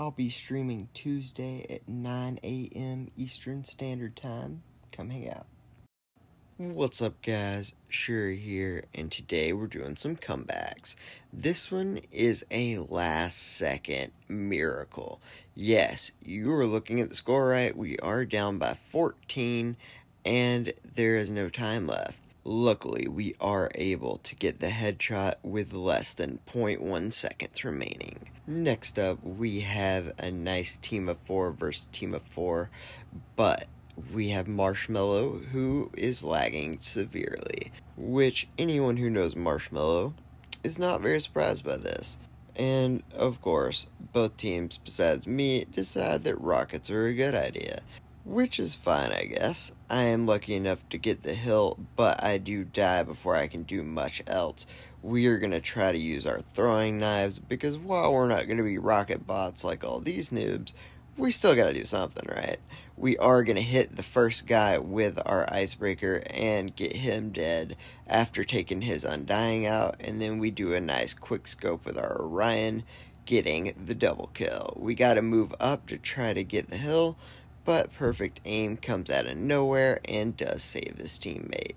I'll be streaming Tuesday at 9 a.m. Eastern Standard Time. Come hang out. What's up, guys? Shuri here, and today we're doing some comebacks. This one is a last-second miracle. Yes, you were looking at the score right. We are down by 14, and there is no time left. Luckily, we are able to get the headshot with less than 0.1 seconds remaining. Next up, we have a nice team of 4 versus team of 4, but we have Marshmallow, who is lagging severely, which anyone who knows Marshmallow is not very surprised by this. And, of course, both teams, besides me, decide that rockets are a good idea, which is fine, I guess. I am lucky enough to get the hill, but I do die before I can do much else. We are going to try to use our throwing knives, because while we're not going to be rocket bots like all these noobs, we still got to do something, right? We are going to hit the first guy with our icebreaker and get him dead after taking his undying out. And then we do a nice quick scope with our Orion, getting the double kill. We got to move up to try to get the hill, but Perfect Aim comes out of nowhere and does save his teammate.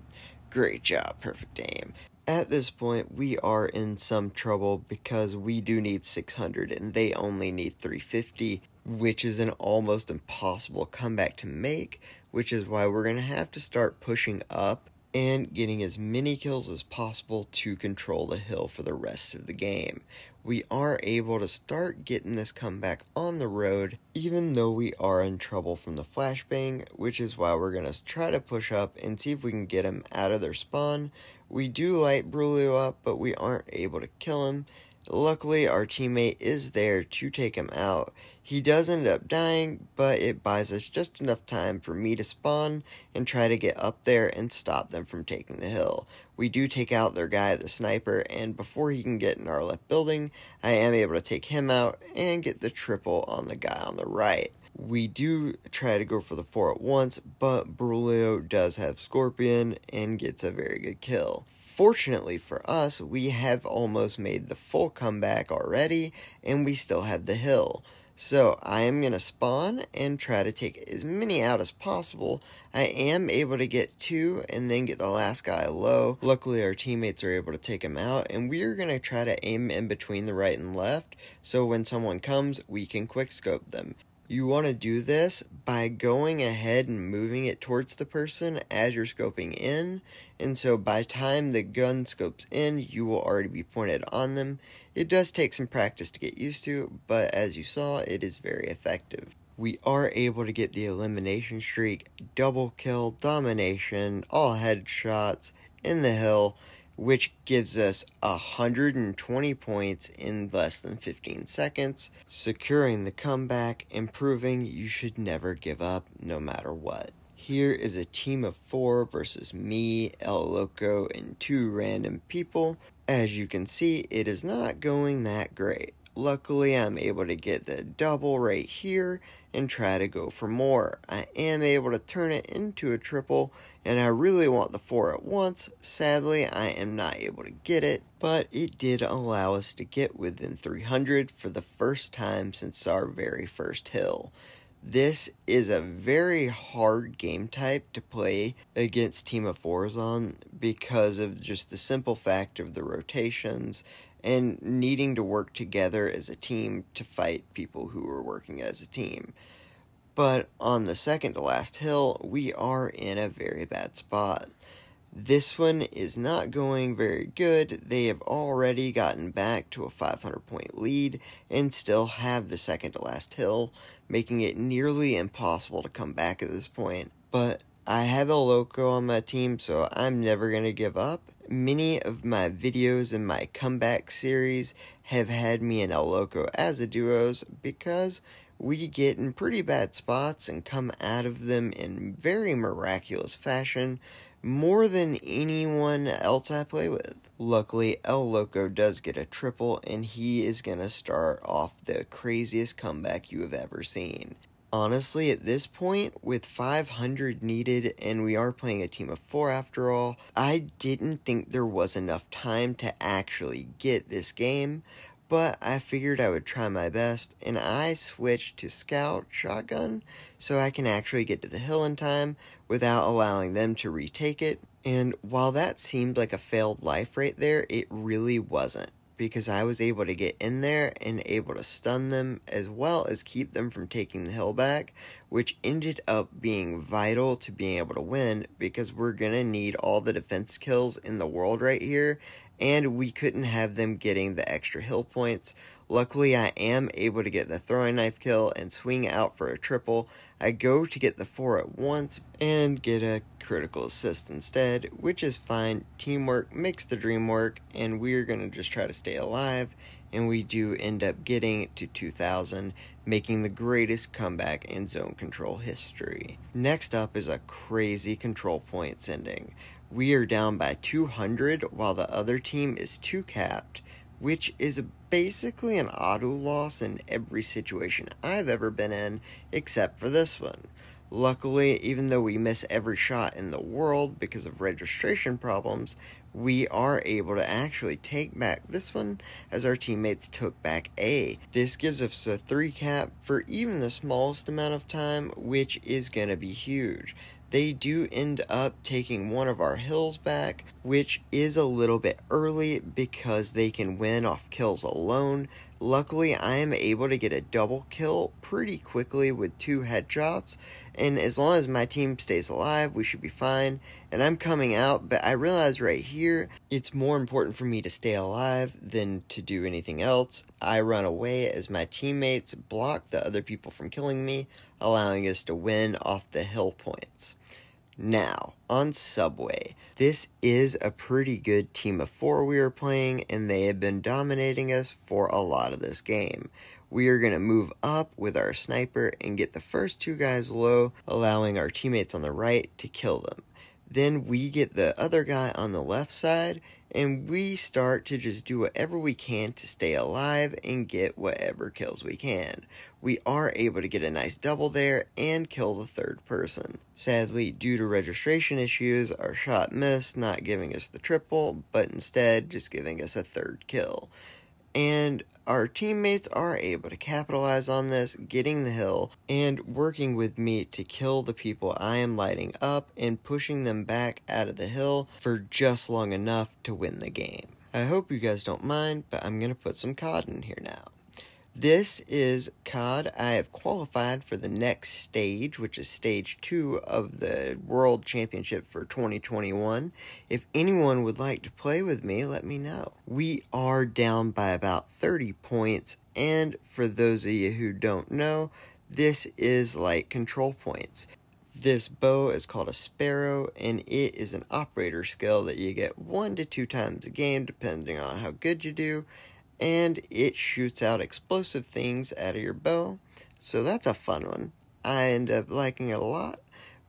Great job, Perfect Aim. At this point, we are in some trouble because we do need 600 and they only need 350. Which is an almost impossible comeback to make, which is why we're going to have to start pushing up and getting as many kills as possible to control the hill for the rest of the game. We are able to start getting this comeback on the road, even though we are in trouble from the flashbang, which is why we're going to try to push up and see if we can get him out of their spawn. We do light Brulio up, but we aren't able to kill him. Luckily, our teammate is there to take him out. He does end up dying, but it buys us just enough time for me to spawn and try to get up there and stop them from taking the hill. We do take out their guy, the sniper, and before he can get in our left building, I am able to take him out and get the triple on the guy on the right. We do try to go for the 4 at once, but Brulio does have Scorpion and gets a very good kill. Fortunately for us, we have almost made the full comeback already, and we still have the hill. So I am going to spawn and try to take as many out as possible. I am able to get 2 and then get the last guy low. Luckily, our teammates are able to take him out, and we are going to try to aim in between the right and left, so when someone comes, we can quickscope them. You want to do this by going ahead and moving it towards the person as you're scoping in, and so by time the gun scopes in, you will already be pointed on them. It does take some practice to get used to, but as you saw, it is very effective. We are able to get the elimination streak, double kill, domination, all headshots in the hill, which gives us 120 points in less than 15 seconds, securing the comeback, and proving you should never give up no matter what. Here is a team of 4 versus me, El Loco, and 2 random people. As you can see, it is not going that great. Luckily, I'm able to get the double right here and try to go for more. I am able to turn it into a triple, and I really want the 4 at once. Sadly, I am not able to get it, but it did allow us to get within 300 for the first time since our very first hill. This is a very hard game type to play against team of 4s on because of just the simple fact of the rotations and needing to work together as a team to fight people who are working as a team. But on the second to last hill, we are in a very bad spot. This one is not going very good. They have already gotten back to a 500-point lead and still have the second to last hill, making it nearly impossible to come back at this point. But I have El Loco on my team, so I'm never going to give up. Many of my videos in my comeback series have had me and El Loco as a duos because we get in pretty bad spots and come out of them in very miraculous fashion, more than anyone else I play with. Luckily, El Loco does get a triple, and he is going to start off the craziest comeback you have ever seen. Honestly, at this point, with 500 needed, and we are playing a team of 4 after all, I didn't think there was enough time to actually get this game. but I figured I would try my best, and I switched to scout shotgun so I can actually get to the hill in time without allowing them to retake it. And while that seemed like a failed life right there, it really wasn't, because I was able to get in there and able to stun them as well as keep them from taking the hill back, which ended up being vital to being able to win, because we're going to need all the defense kills in the world right here, and we couldn't have them getting the extra hill points. Luckily, I am able to get the throwing knife kill and swing out for a triple. I go to get the 4 at once and get a critical assist instead, which is fine. Teamwork makes the dream work, and we're going to just try to stay alive, and we do end up getting to 2,000, making the greatest comeback in Zone Control history. Next up is a crazy Control Points ending. We are down by 200 while the other team is 2 capped, which is basically an auto loss in every situation I've ever been in, except for this one. Luckily, even though we miss every shot in the world because of registration problems, we are able to actually take back this one as our teammates took back A. This gives us a 3 cap for even the smallest amount of time, which is going to be huge. They do end up taking one of our hills back, which is a little bit early because they can win off kills alone. Luckily, I am able to get a double kill pretty quickly with 2 headshots, and as long as my team stays alive, we should be fine. And I'm coming out, but I realize right here, it's more important for me to stay alive than to do anything else. I run away as my teammates block the other people from killing me, allowing us to win off the hill points. Now, on Subway, this is a pretty good team of 4 we are playing, and they have been dominating us for a lot of this game. We are going to move up with our sniper and get the first 2 guys low, allowing our teammates on the right to kill them. Then we get the other guy on the left side, and we start to just do whatever we can to stay alive and get whatever kills we can. We are able to get a nice double there and kill the 3rd person. Sadly, due to registration issues, our shot missed, not giving us the triple, but instead just giving us a 3rd kill. And our teammates are able to capitalize on this, getting the hill and working with me to kill the people I am lighting up and pushing them back out of the hill for just long enough to win the game. I hope you guys don't mind, but I'm going to put some COD in here now. This is COD. I have qualified for the next stage, which is stage 2 of the World Championship for 2021. If anyone would like to play with me, let me know. We are down by about 30 points, and for those of you who don't know, this is like Control Points. This bow is called a Sparrow, and it is an operator skill that you get 1 to 2 times a game, depending on how good you do. And it shoots out explosive things out of your bow, so that's a fun one. I end up liking it a lot,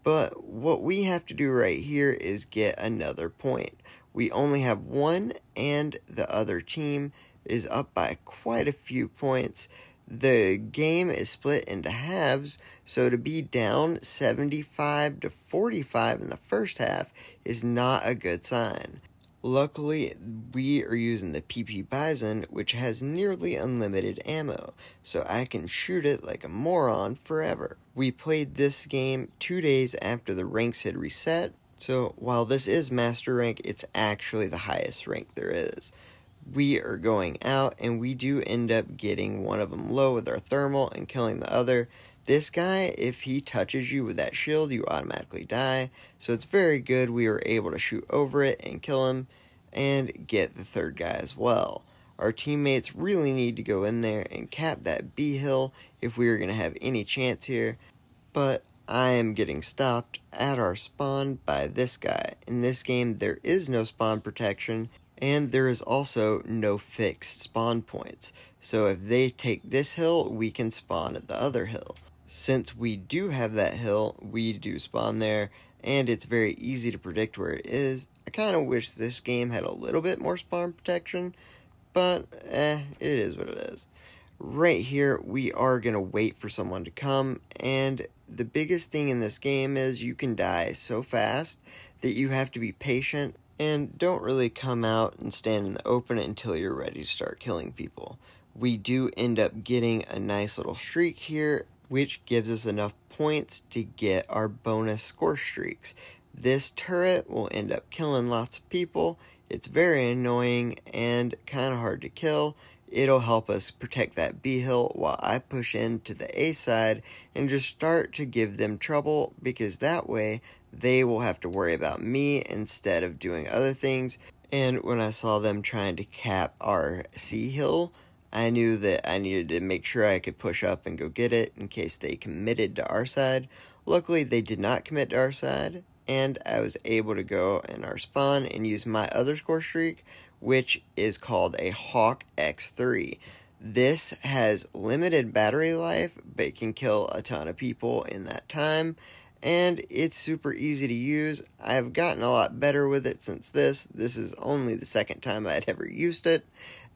but what we have to do right here is get another point. We only have 1, and the other team is up by quite a few points. The game is split into halves, so to be down 75 to 45 in the first half is not a good sign. Luckily, we are using the PP Bison, which has nearly unlimited ammo, so I can shoot it like a moron forever. We played this game 2 days after the ranks had reset, so while this is Master Rank, it's actually the highest rank there is. We are going out, and we do end up getting one of them low with our thermal and killing the other. This guy, if he touches you with that shield, you automatically die, so it's very good we were able to shoot over it and kill him and get the 3rd guy as well. Our teammates really need to go in there and cap that B hill if we are going to have any chance here, but I am getting stopped at our spawn by this guy. In this game, there is no spawn protection, and there is also no fixed spawn points, so if they take this hill, we can spawn at the other hill. Since we do have that hill, we do spawn there, and it's very easy to predict where it is. I kind of wish this game had a little bit more spawn protection, but it is what it is. Right here, we are going to wait for someone to come, and the biggest thing in this game is you can die so fast that you have to be patient and don't really come out and stand in the open until you're ready to start killing people. We do end up getting a nice little streak here, which gives us enough points to get our bonus score streaks. This turret will end up killing lots of people. It's very annoying and kind of hard to kill. It'll help us protect that B hill while I push into the A side and just start to give them trouble, because that way they will have to worry about me instead of doing other things. And when I saw them trying to cap our C hill, I knew that I needed to make sure I could push up and go get it in case they committed to our side. Luckily, they did not commit to our side, and I was able to go in our spawn and use my other score streak, which is called a Hawk X3. This has limited battery life, but it can kill a ton of people in that time, and it's super easy to use. I've gotten a lot better with it since this. This is only the second time I'd ever used it,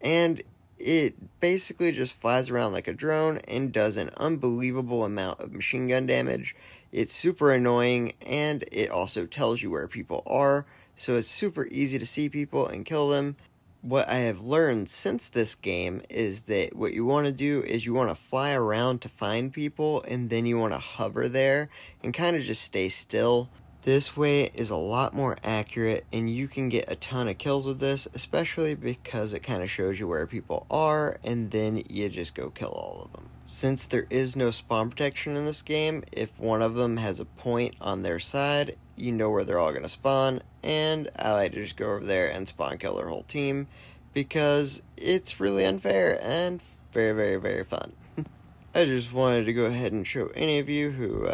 and it basically just flies around like a drone and does an unbelievable amount of machine gun damage. It's super annoying, and it also tells you where people are, so it's super easy to see people and kill them. What I have learned since this game is that what you want to do is you want to fly around to find people, and then you want to hover there and kind of just stay still. This way is a lot more accurate, and you can get a ton of kills with this, especially because it kind of shows you where people are, and then you just go kill all of them. Since there is no spawn protection in this game, if one of them has a point on their side, you know where they're all going to spawn, and I like to just go over there and spawn kill their whole team, because it's really unfair and very, very, very fun. I just wanted to go ahead and show any of you who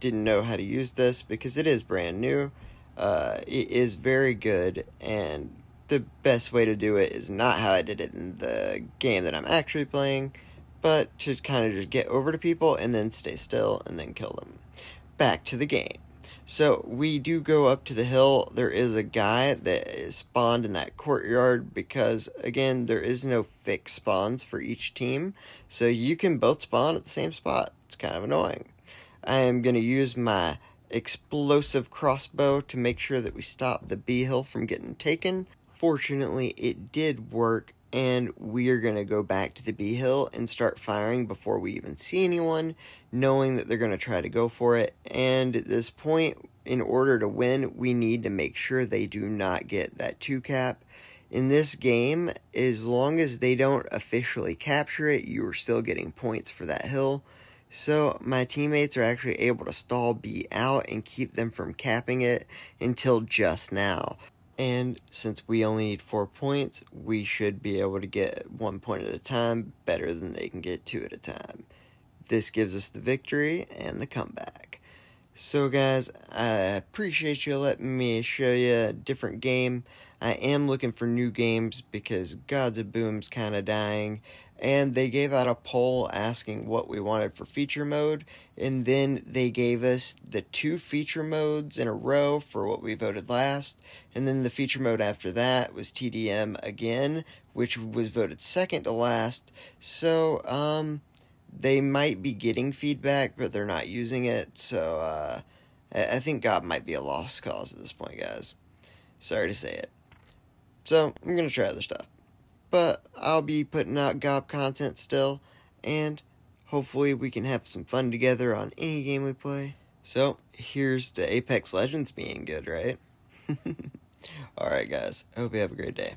didn't know how to use this, because it is brand new. It is very good, and the best way to do it is not how I did it in the game that I'm actually playing, but to kind of just get over to people and then stay still and then kill them. Back to the game. So we do go up to the hill. There is a guy that is spawned in that courtyard because, again, there is no fixed spawns for each team, so you can both spawn at the same spot. It's kind of annoying. I am going to use my explosive crossbow to make sure that we stop the B hill from getting taken. Fortunately, it did work, and we are going to go back to the B hill and start firing before we even see anyone, knowing that they're going to try to go for it. And at this point, in order to win, we need to make sure they do not get that 2-cap. In this game, as long as they don't officially capture it, you are still getting points for that hill. So my teammates are actually able to stall B out and keep them from capping it until just now. And since we only need 4 points, we should be able to get 1 point at a time better than they can get 2 at a time. This gives us the victory and the comeback. So guys, I appreciate you letting me show you a different game. I am looking for new games because Guns of Boom's kind of dying. And they gave out a poll asking what we wanted for feature mode. And then they gave us the 2 feature modes in a row for what we voted last. And then the feature mode after that was TDM again, which was voted second to last. So, they might be getting feedback, but they're not using it, so I think God might be a lost cause at this point, guys. Sorry to say it. So, I'm going to try other stuff. But I'll be putting out GOB content still, and hopefully we can have some fun together on any game we play. So, here's to Apex Legends being good, right? Alright, guys. I hope you have a great day.